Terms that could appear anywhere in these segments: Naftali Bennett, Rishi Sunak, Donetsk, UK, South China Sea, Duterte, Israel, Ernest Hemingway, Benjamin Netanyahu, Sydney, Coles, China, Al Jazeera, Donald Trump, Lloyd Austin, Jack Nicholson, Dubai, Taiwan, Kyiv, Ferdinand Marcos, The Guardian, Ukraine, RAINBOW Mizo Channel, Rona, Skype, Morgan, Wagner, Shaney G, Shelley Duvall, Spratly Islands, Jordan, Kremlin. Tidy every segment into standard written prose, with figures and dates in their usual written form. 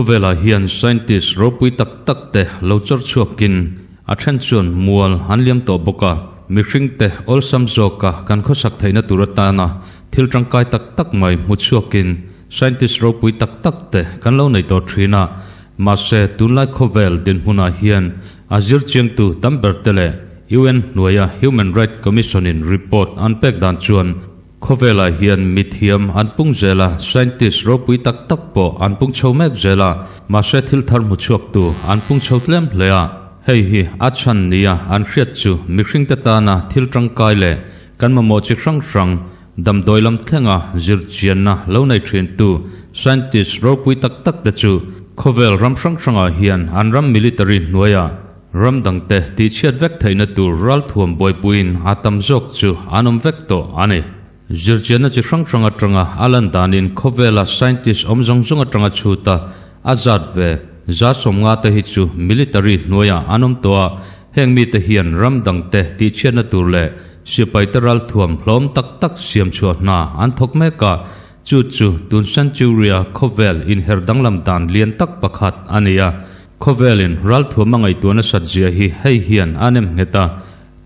Khô về là hiền scientist rô quý tắc tắc tê lâu chót chuộc kinh attention mua hắn liêm tổ bốc cả mi sinh tê ol sam zô cả căn khó sắc thấy nó tụt ta na thiêu trăng cai tắc tắc mày một chuộc kinh scientist rô quý tắc tắc tê căn lâu này tổ trí na mà sẽ tuân lại khô về đến huna hiền azir chieng tu tam bờ tê lệ UN nuya Human Rights Commission in report unpack dan chuan Khovela hian mithiam anpung zela scientist ropui tak tak po anpung chomek zela mase thil thar mu chuak tu anpung chotlem leya hei hi achan nia an hriat chu mixing ta ta na thil tangkai le kanma mo chi sang sang dam doilam thenga zir chian na lo nei thrin tu scientist ropui tak tak da chu khovel ram sang sanga hian anram military nuya ram dang te ti chiat vek theina tu ral thuam boi puin atam jok chu anom vek to ane Georgiana chi sang sanga tranga alan danin khovela scientist omjong jonga tranga chuta azad ve za somnga te hi chu military noya anom toa hengmi te hian ram dang te ti chena turle sipai taral thuam hlom tak tak siam chu na an thok me ka chu chu tun centuria khovel in herdang lam dan lian tak pakhat ania khovelin ral thuamangai tuana satjia hi hei hian anem heta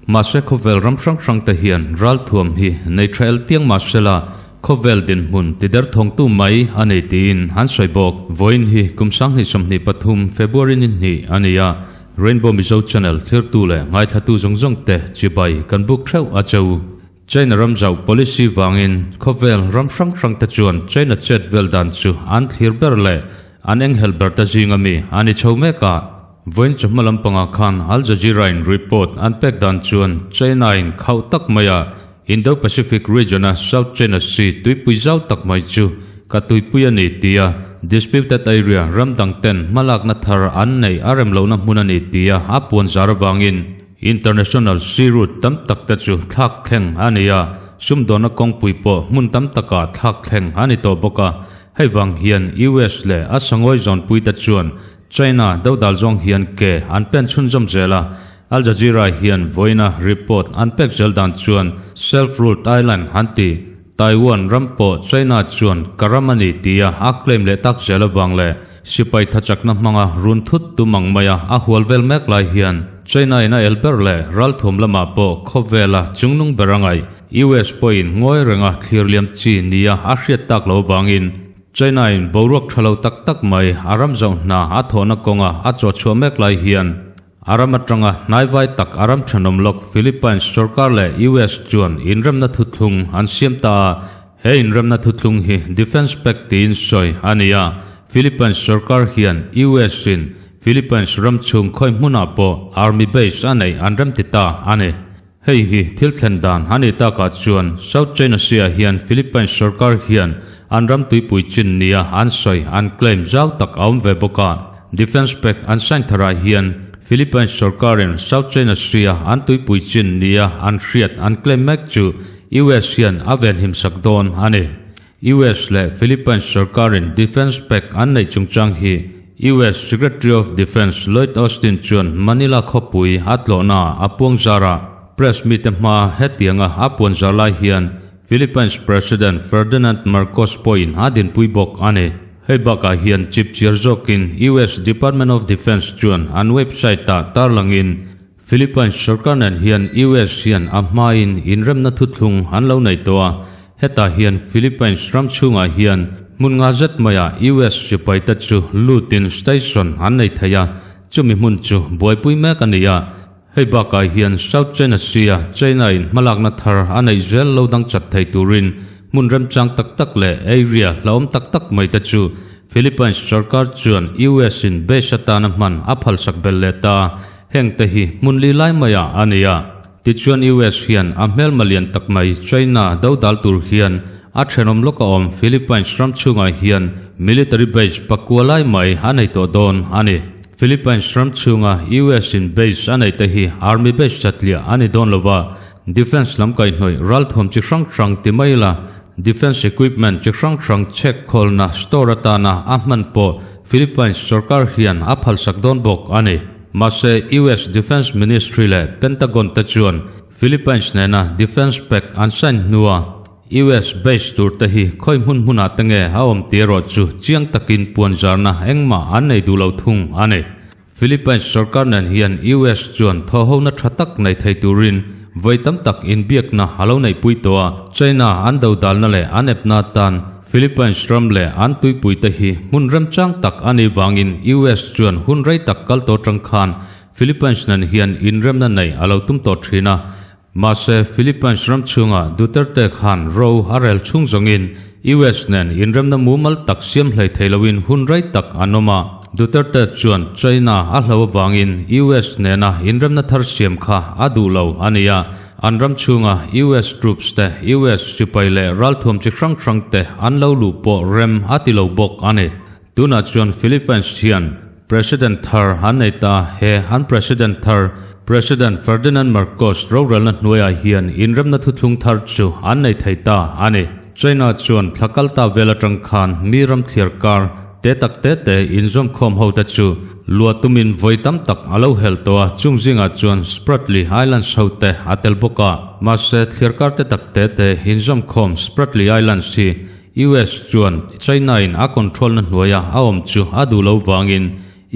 Mase khovel ram sang sang te hian ral thuam hi nei trail tiang masela khovel din mun ti der thong tu mai anei tin han soibok voin hi kumsang hi somni pathum February ni ni ania Rainbow Mizo Channel thir tu le ngai thatu zongjong te chibai kan buk thau achau China ramjau policy wangin khovel ram sang sang te chuan China chet vel dan chu an thir ber le aneng helber ta jingami ani chhome ka Voin chamalam panga khan Al Jazeera in report unpack dan chuan China in khau tak maya Indo-Pacific region a South China Sea tuipui zau tak mai chu ka tuipui ani tia disputed area ramdang ten malak na thar an nei arem lo na mun ani tia apun zarwangin international sea route tam tak ta chu thak kheng ania sum dona kong puipo mun tam taka thak kheng ani to boka heiwang hian US le asangoi zon pui ta chuan China do dal zong hian ke anpen chun zom zela Al Jazeera hian voina report anpek zeldan chuan self-ruled island hanti Taiwan rampo China chuan karamani tia aklaim le tak zela wangle sipai thachakna manga run thut tu mangmaya ahwalvel mek lai hian China ina elber le ral thum lama po khovela chungnung berangai US point ngoi renga thirliam chi nia ahriat tak lo wangin China in borok thalo tak tak mai aram zong na athona konga acho chomek lai hian aram atanga naiwai tak aram thanom lok Philippines sarkar le US chuan inram na thuthung an siam ta he inram na thuthung hi defense pact in soi ania Philippines sarkar hian US in Philippines ram chung khoi muna po army base anei anram tita ane hei hi thil thlen dan hanita ka chuan South China Sea hian Philippines sarkar hian anram tuipui chin nia ansoi an claim zau tak aum ve boka defense pact an santhara hian Philippines sarkar in South China Sea an tuipui chin nia an hriat an claim mek chu US hian aven him sakdon ane US le Philippines sarkar in defense pact an nei chungchang hi US Secretary of Defense Lloyd Austin chuan Manila khopui hatlona apuang zara press meet ma hetianga apuang zala hian Philippines President Ferdinand Marcos point adin puibok ane hebaka hian chip chirzokin US Department of Defense chuan an website ta tarlangin Philippines sarkaran hian US hian amain inrem na thuthlung hanlo nei toa heta hian Philippines ram chunga hian munnga zat maya US sipaita chu lutin station han nei thaya chumi mun chu boipui me kania hebaka hian South China Sea China in malakna thar anei zel lodang chat thei turin munram chang tak tak le area laom tak tak mai ta chu Philippines sarkar chuan US in besatan man aphal sakbel le ta hengte hi munli lai maya ania ti chuan US hian amhel malian tak mai China do dal tur hian athenom loka om Philippines ram chunga hian military base pakwalai mai hanei to don ane Philippines ram chunga US in base anei te hi army base chatlia ane don lova defense lam kai noi ral thom chi sang sang ti mai la defense equipment chi sang sang check khol na store ta na ahman po Philippines sarkar hian aphal sakdon bok ane mase US defense ministry le Pentagon ta chuan Philippines nena defense pact an sign nuwa US-based turtahi khoi munhuna tenge haom tiro chu chiang takin puanjarna engma anei dulauthung ane Philippines sarkar nan hian US chuan thohona thatak nei theiturin voitam tak in biakna halonei puitoa China ando dalna le anepna tan Philippines ramle antui puitahi munram chang tak ani wangin US chuan hunrei tak kalto tangkhan Philippines nan hian inremna nei alotum to thrina Mase Philippines ram chunga Duterte khan ro harel chung zongin US nen inremna mumal tak siam hlei theilawin hunrei tak anoma Duterte chuan China alawa wangin US nena inremna thar siam kha adulo ania anram chunga US troops te US sipaile ralthum chi khrang khrang te anlo lu po rem atilo bok ane tuna chuan Philippines hian President Thar haneta he han President Thar President Ferdinand Marcos Roralna Nuya hian inremna thuthung thar chu an nei theita ane China chuan thakalta velatang khan miram thirkar te tak te te injom khom ho ta chu luatumin voitam tak alo hel toa chungjinga chuan Spratly Islands ho te atelboka mase thirkar te tak te te injom khom Spratly Islands hi US chuan China in a control na nuya aom chu adulo wangin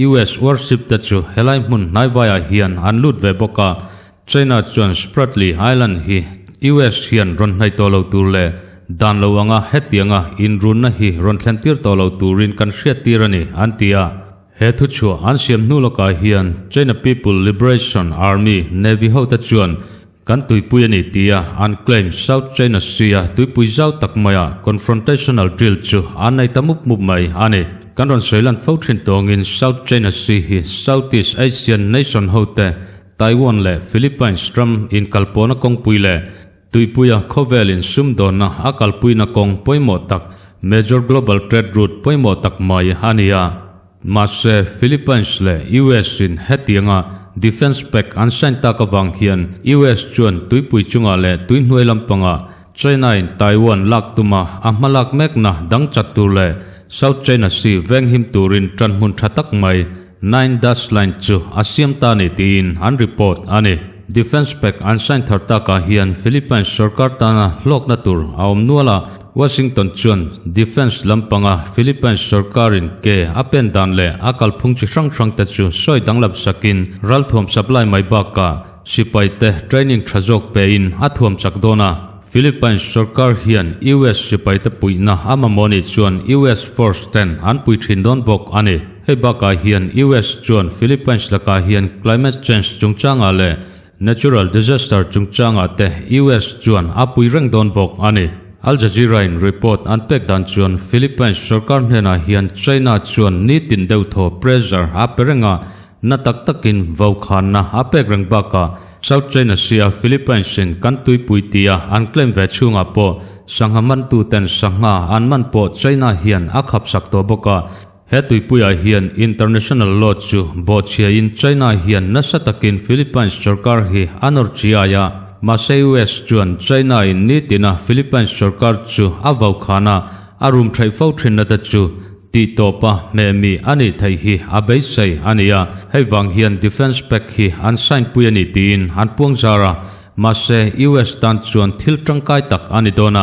US warship tachu helai mun naiwaya hian anlut veboka China chuan Spratly Island hi US hian ron nai tolo turle dan lowanga hetianga in runna hi ron thlentir tolo turin kan hriatirani antia hethu chu ansiam nuloka hian China People Liberation Army Navy ho tachuan kan tuipui ni tia unclaimed South China Sea tuipui zau takmaya confrontational drill chu anai tamup mumai ane Kanon Sailan Fountain Tong in South China Sea hi Southeast Asian Nation Hote Taiwan le Philippines Tram in Kalpona Kong Puile Tuipuya Kovel in Sumdona Akalpuina Kong Poimotak Major Global Trade Route Poimotak Mai Hania Mase Philippines le US in Hetianga Defense Pack Ansain Takawang Hian US Chuan Tuipui Chunga le Tuinhoi Lampanga China in Taiwan Laktuma Ahmalak Mekna Dang Chatule South China Sea veng him turin tranhun thatak mai 9-line chu asiam ta ni tin han report ane defense pack ansain tharta ka hian Philippines sarkar tana lok natur aom nuala Washington chuan defense lampanga Philippines sarkar in ke apen dan le akal phung chi hrang hrang ta chu soi danglap sakin ralthom supply mai baka sipai te training thajok pe in athom chakdona Philippines sarkar hian US sipai ta puina amamoni chuan US force ten an pui thin don bok ane hebaka hian US chuan Philippines laka hian climate change chungchanga le natural disaster chungchanga te US chuan apui reng don bok ane Al Jazeera in report unpack dan chuan Philippines sarkar hena hian China chuan nitin deutho pressure aperenga na taktakin vaukhan na apek reng baka South China Sea Philippines in kantui puitia unclaimed vechunga po sanghaman tu ten sangha anman po China hian akhap sakto boka hetui puya hian international law chu bochia in China hian nasatakin Philippines sarkar hi anor chiaya mase US chuan China in nitina Philippines sarkar chu avaukhana arum thaifau thrinna ta chu ti topa memi ani thai hi abei sei ania heiwang hian defense pack hi ansain puiani tin hanpuang zara mase US tan chuan thil tangkai tak ani dona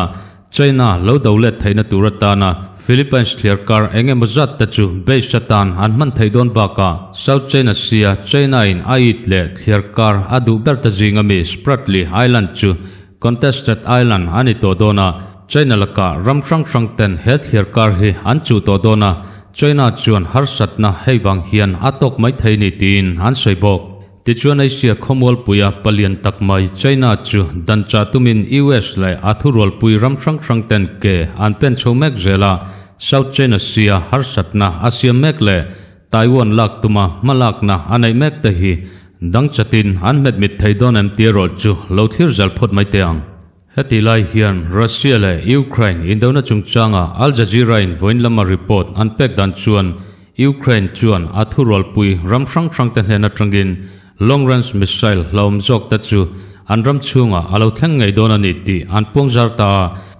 China lo dawle thaina turatana Philippines clearkar engemazat ta chu be satan hanman theidon baka South China Sea China in ait le clearkar adu berta jingami Spratly Island chu contested island ani to dona China laka ram khrang khrang ten health care kar hi anchu to dona China chuan har satna heiwang hian atok mai theini tin han soibok ti chuan Asia khomol puya palian tak mai China chu dancha tumin US lai athurol pui ram khrang khrang ten ke anpen chomek zela South China Sea har satna asiam mek le Taiwan lak tuma malakna anai mek te hi dangchatin han met mit theidon em tiro chu lothir zalphot mai teang Heti lai hian Russia le Ukraine in dona chungchanga Al Jazeera in voinlama report unpack dan chuan Ukraine chuan athurol pui ram khrang khrang ten hena tangin long range missile lawm jok ta chu anram chunga alo thleng ngai dona ni ti anpung zarta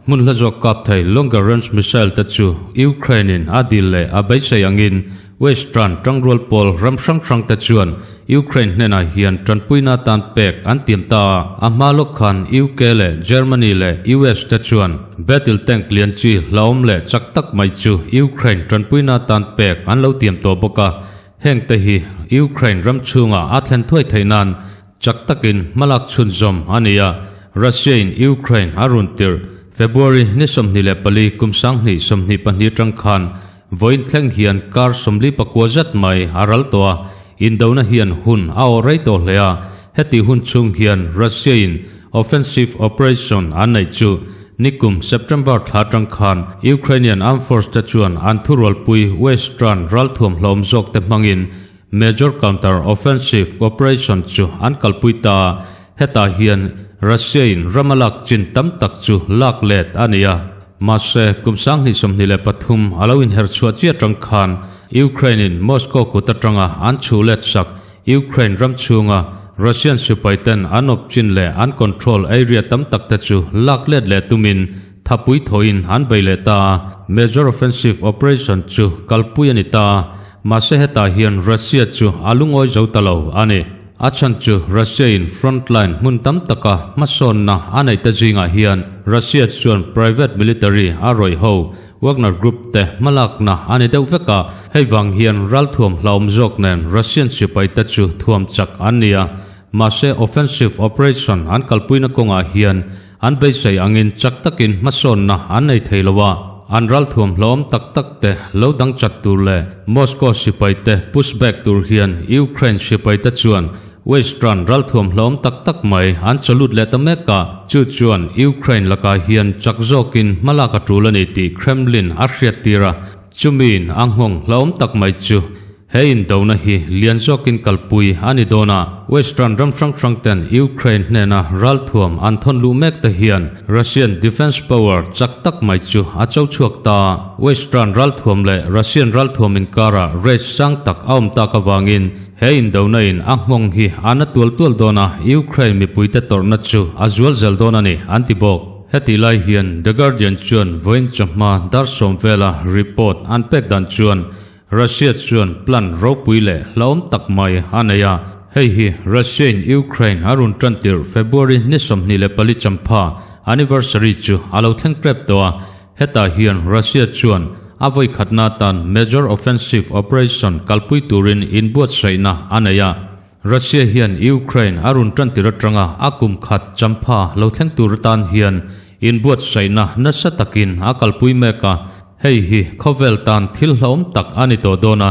munla jok kap thai longer range missile ta chu Ukraine in adil le abai sayangin Western trong rol pol ram sang sang ta chuan Ukraine nena hian tran puina tan pek an tiam ta amalo khan UK le Germany le US ta chuan battle tank lian chi laum le chak tak mai chu Ukraine tran puina tan pek an lo tiam to boka heng te hi Ukraine ram chunga athlen thoi thainan chak takin malak chun zom ania Russia in Ukraine arun tir February ni somni le pali kumsang ni somni panhi tang khan voin thleng hian kar somli pakuazat mai aral toa in dona hian hun ao rei to hlea heti hun chung hian Russia in offensive operation anai chu nikum September thatang khan Ukrainian armed force ta chuan an thurol pui western ral thum hlom jok te mangin major counter offensive operation chu an kalpuita heta hian Russia in ramalak chin tam tak chu lak let ania Mase kumsang ni somni le pathum alawin herchua chiatang khan Ukraine in Moscow kutatanga an chu let sak Ukraine ram chunga Russian supaitan anop chin le an control area tam tak ta chu lak let le tumin thapui thoin han baileta major offensive operation chu kalpuyanita mase heta hian Russia chu alungoi zotalo ane achan chu Russia in frontline mun tam taka mason na anai ta jinga hian Russia chuan private military aroi ho Wagner group te malak na ani deuh veka heiwang hian ral thum hlawm jok nen Russian sipai ta chu thuam chak ania mase offensive operation an kalpuina konga hian an beisai angin chak takin mason na anei theilowa an ral thum hlawm tak tak te lo dang chat tur le Moscow sipai te pushback tur hian Ukraine sipai ta chuan western ral thum hlawm tak tak mai an chalut le ta meka chu chuan Ukraine laka hian chakzokin malaka trulani ti Kremlin arhriatira chumin anghong hlawm tak mai chu hein dona hi lianzokin kalpui ani dona western ram sang sang ten Ukraine nena ral thum an thon lu mek ta hian Russian defense power chak tak mai chu achau chuak ta western ral thum le Russian ral thum in kara red sang tak aum ta ka wangin hein dona in anghong hi ana tul tul dona Ukraine mi puite torna chu azwal zel dona ni antibok heti lai hian The Guardian chuan voin chama dar som vela report an pek dan chuan Russia chuan plan ro pui le laom tak mai anaya hei hi Russia in Ukraine arun trantir February ni somni le pali champha anniversary chu alo thleng prep toa heta hian Russia chuan avoi khatna tan major offensive operation kalpui turin in buat saina anaya Russia hian Ukraine arun trantir atanga akum khat champha lo thleng tur tan hian in buat saina nasatakin akalpui meka hei hi khovel tan thil hlawm tak ani to dona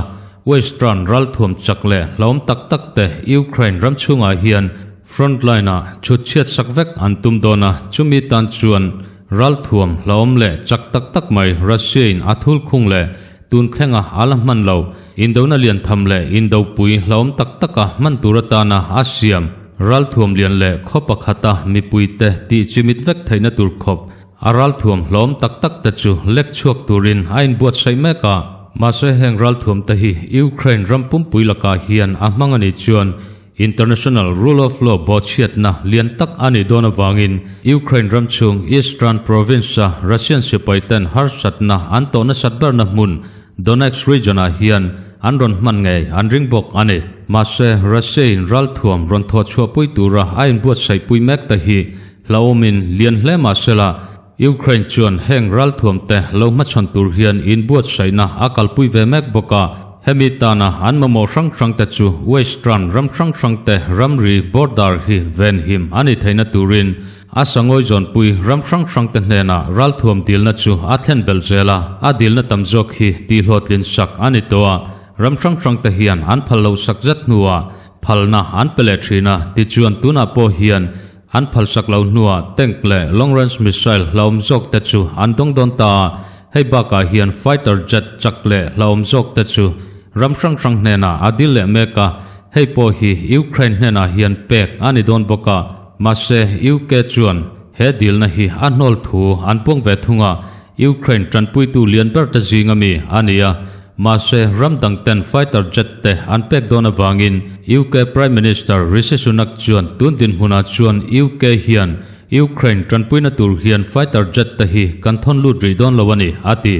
western ral thum chakle hlawm tak tak te Ukraine ram chunga hian frontliner chut chiat sakvek antum dona chumi tan chuan ral thum hlawm le chak tak tak mai Russia in athul khung le tun thenga alamman lo indona lian tham le indo pui hlawm tak taka man turatana asiam ral thum lian le khopakhata mipui te ti chimit vek thaina tur khop aral thum hlawm tak tak ta chu lek chuak turin ain buat sai meka mase heng ral thum ta hi Ukraine rampum puilaka hian ahmangani chuan international rule of law bochiat na lian tak ani dona wangin Ukraine ramchung eastern province Russian sipaitan harsatna antona satbarna mun Donetsk region a hian anron man nge anring bok ane mase Russia in ral thum ron tho chua pui tura ain buat sai pui mek ta hi laomin lian hle ma sela Ukraine chuan heng ral thum te lo ma chon tur hian in buat saina akalpui ve mek boka hemitana anmamo sang sang ta chu western ram sang sang te ramri border hi ven him ani thaina turin asangoi jon pui ram sang sang te nena ral thum tilna chu athen belzela adilna tamjok hi ti hlotlin sak ani toa ram sang sang te hian an phallo sak jat nuwa phalna an peletrina ti chuan tuna po hian an phal sak lo nuwa tank le long range missile laum jok ta chu an dong don ta hei ba ka hian fighter jet chak le laum jok ta chu ram sang sang nena adil le meka hei po hi Ukraine nena hian pek ani don boka mase UK chuan he dil na hi anol thu an pung ve thunga Ukraine tran pui tu lian ber ta jingami ania mase ramdang ten fighter jet te an pek dona wangin UK Prime Minister Rishi Sunak chuan tun din huna chuan UK hian Ukraine tran puina tur hian fighter jet te hi kan thon lu dri don lawani ati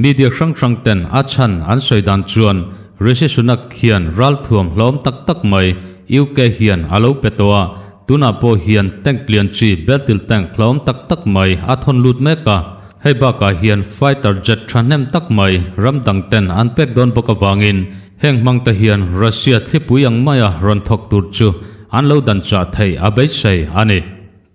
media sang sang ten achan an soidan chuan Rishi Sunak hian ralthuam hlom tak mai UK hian alo petoa tunapo hian tanklian chi bertil tank hlom tak mai athon lut meka hebaka hian fighter jet thranem tak mai ramdang ten anpek don boka wangin heng mangta hian Russia thlipuyang maya ronthok tur chu anlo dan cha thei abei sei ani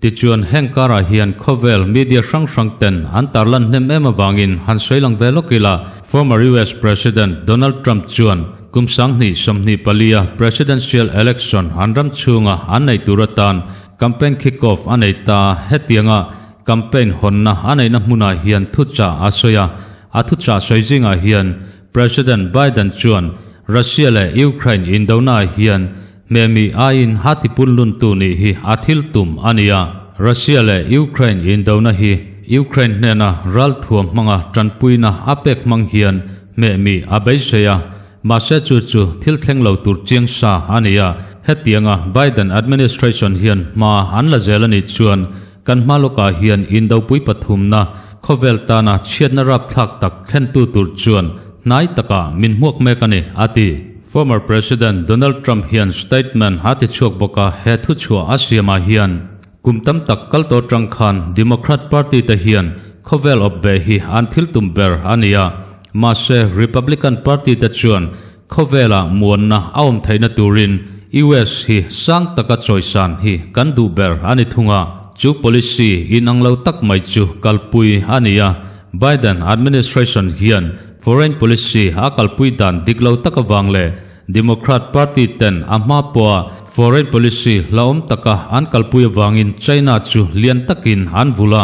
tichuan hengkara hian khovel media sang ten antarlan hnem ema wangin hanseilang velokila former US President Donald Trump chuan kumsangni samni palia presidential election anram chunga anei turatan campaign kick off aneita hetianga campaign honna aneina hmuna hian thucha asoya athucha soijinga hian President Biden chuan Russia le Ukraine indona hian memi ain hatipullun tuni hi athiltum ania Russia le Ukraine indona hi Ukraine nena ralthuam manga tranpuina apek mang hian memi abeiseya mase chu thilthlenglo tur chiangsa ania hetianga Biden administration hian ma anla zelani chuan kanmaloka hian indopui pathumna khoveltana chiatna rap thak tak thlentu tur chuan nai taka minhmuak mekani ati former president Donald Trump hian statement hati chok boka hethu chua asiama hian kumtam tak kalto tang khan Democrat party te hian khovel of be hi anthil tumber ania ma se Republican party te chuan khovela muanna aum thaina turin US hi sang taka choisan hi kandu ber ani thunga chu policy inanglo tak mai chu kalpui ania Biden administration hian foreign policy akalpui dan diglo takawangle Democrat party ten amapua foreign policy laom taka ankalpui wangin China chu lian takin anvula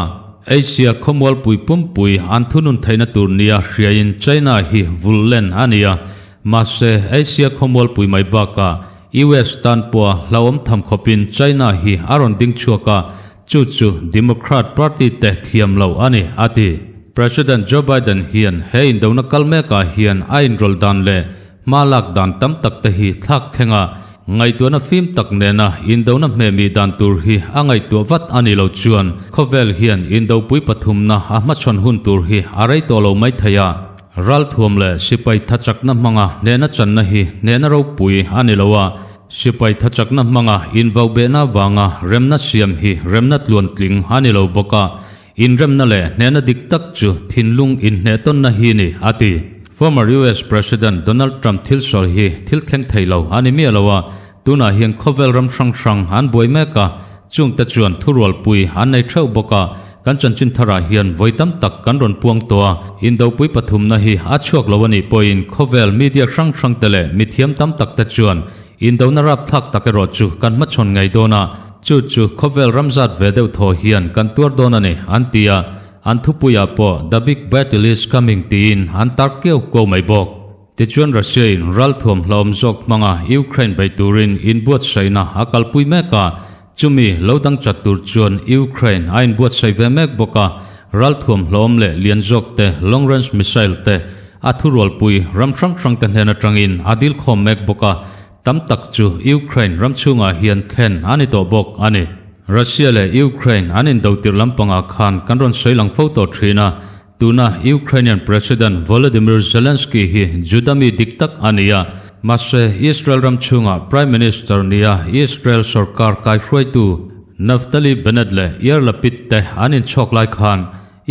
Asia khomwal pui pumpui anthunun thaina turnia hriain China hi vullen ania mase Asia khomwal pui mai baka US tanpua laom thamkhopin China hi aron ding chuaka chu Democrat party te thiam lo ani ati President Joe Biden hian he indona kalmeka hian ain rol dan le malak dan tam tak te hi thak thenga ngai tuana film tak nena indona memi dan tur hi angai tu wat ani lo chuan khovel hian indo pui pathumna ahma chon hun tur hi arai to lo mai thaya ral thum le sipai thachakna manga nena channa hi nena ro pui ani lowa sipai thachakna manga invau bena wanga remna siam hi remnat luan tling ani lo boka inrem nale nena diktak chu thinlung in neton na hi ni ati former US President Donald Trump thilsol hi thilkheng thailo ani mi alowa tuna hian khovel ram sang han boi meka chungta chuan thurwal pui han nei thau boka kanchan chin thara hian voitam tak kanron puang toa indo pui pathum na hi achuak lowani poin khovel media sang tele mithiam tam tak ta chuan indo na rap thak takero chu kanma chon ngai dona chu khovel ramzat vedeu tho hian kantuar donane antia anthupuya po the big battle is coming tin antarkeu ko mai bok tichuan Russia in ralthom hlom jok manga Ukraine by turin in buat saina akalpui meka chumi lodang chatur chuan Ukraine ain buat saive mek boka ralthom hlom le lian jok te long range missile te athurol pui ramsang sang ten hena tangin adil khom mek boka tam tak chu Ukraine ramchunga hian khen ani to bok ani Russia le Ukraine anin dautir lampanga khan kanron seilang photo thrina tuna Ukrainian President Volodymyr Zelensky hi judami diktak ania mase Israel ramchunga Prime Minister nia Israel sarkar kai hroitu Naftali Bennett le Yair Lapid te anin choklai khan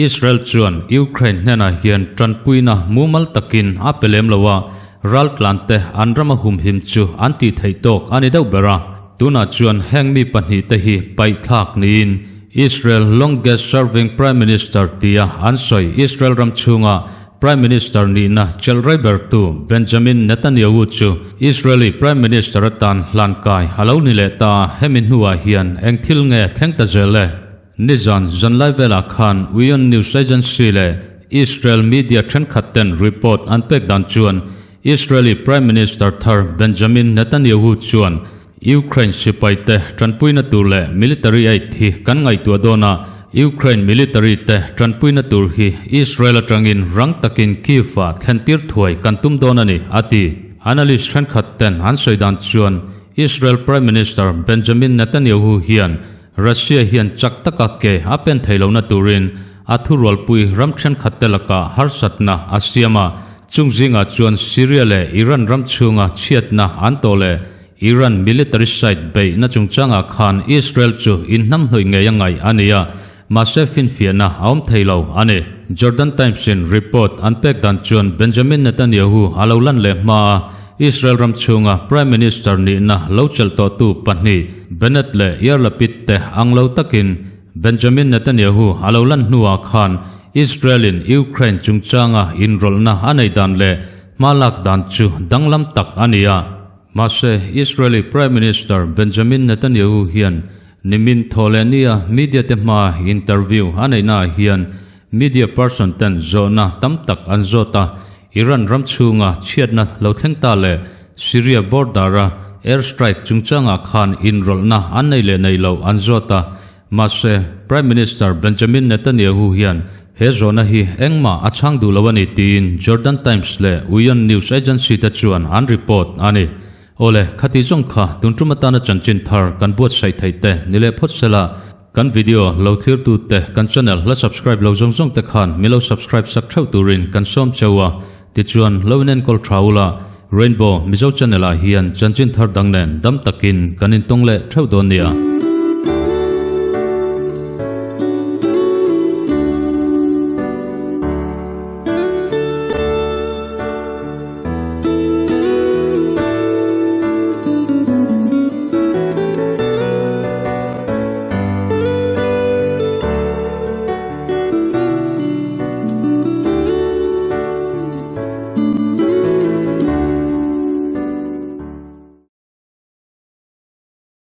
Israel chuan Ukraine nena hian tranpuina mumal takin apelem lowa ral tlante anrama hum him chu anti thaitok ani dau bera tuna chuan hengmi panhi te hi pai thak niin Israel longest serving Prime Minister tia ansoi Israel ramchunga Prime Minister ni na chelrai bertu Benjamin Netanyahu chu Israeli Prime Minister tan lankai halau ni le ta hemin hua hian engthil nge thengta jele nizan janlai vela khan Union News Agency le Israel media thenkhaten report anpek dan chuan Israeli Prime Minister Thar Benjamin Netanyahu chuan Ukraine sipai te tranpuina tur le military aid hi kan ngai tu adona Ukraine military te tranpuina tur hi Israel atangin rang takin Kyiv a thlentir thuai kan tum donani ati analyst ran khatten han soidan chuan Israel Prime Minister Benjamin Netanyahu hian Russia hian chaktaka ke hapen thailona turin athurwal pui ramthen khattelaka harsatna asiama chungzinga chuan Syria le Iran ram chunga chiatna antole Iran military side bay na chungchanga khan Israel chu in nam hloi ngeyangai ania masefin fiana aum thailo ane Jordan Times in report anpek dan chuan Benjamin Netanyahu alolan le ma Israel ram chunga Prime Minister ni na lochal to tu panni Bennett le Yair Lapid te anglo takin Benjamin Netanyahu alolan nuwa khan Israel in Ukraine chungchanga inrol na anei dan le malak dan chu danglam tak ania mase Israeli Prime Minister Benjamin Netanyahu hian nimin tholenia media te ma interview anei na hian media person ten zona tam tak anzota Iran ram chunga chiatna lo thengta le Syria border air strike chungchanga khan inrol na anei le nei lo anzota mase Prime Minister Benjamin Netanyahu hian hezona hi engma achang du lawani tin Jordan Times le Uyan News Agency ta chuan an report ani ole khati jongkha tuntumata na chanchin thar kan buat sai thaite nile phosela kan video lo thir tu te kan channel la subscribe lo jongjong te khan milo subscribe sak thau turin kan som chawa ti chuan lownen kol thaula Rainbow Mizo Channel a hian chanchin thar dangnen dam takin kanin tongle thau donia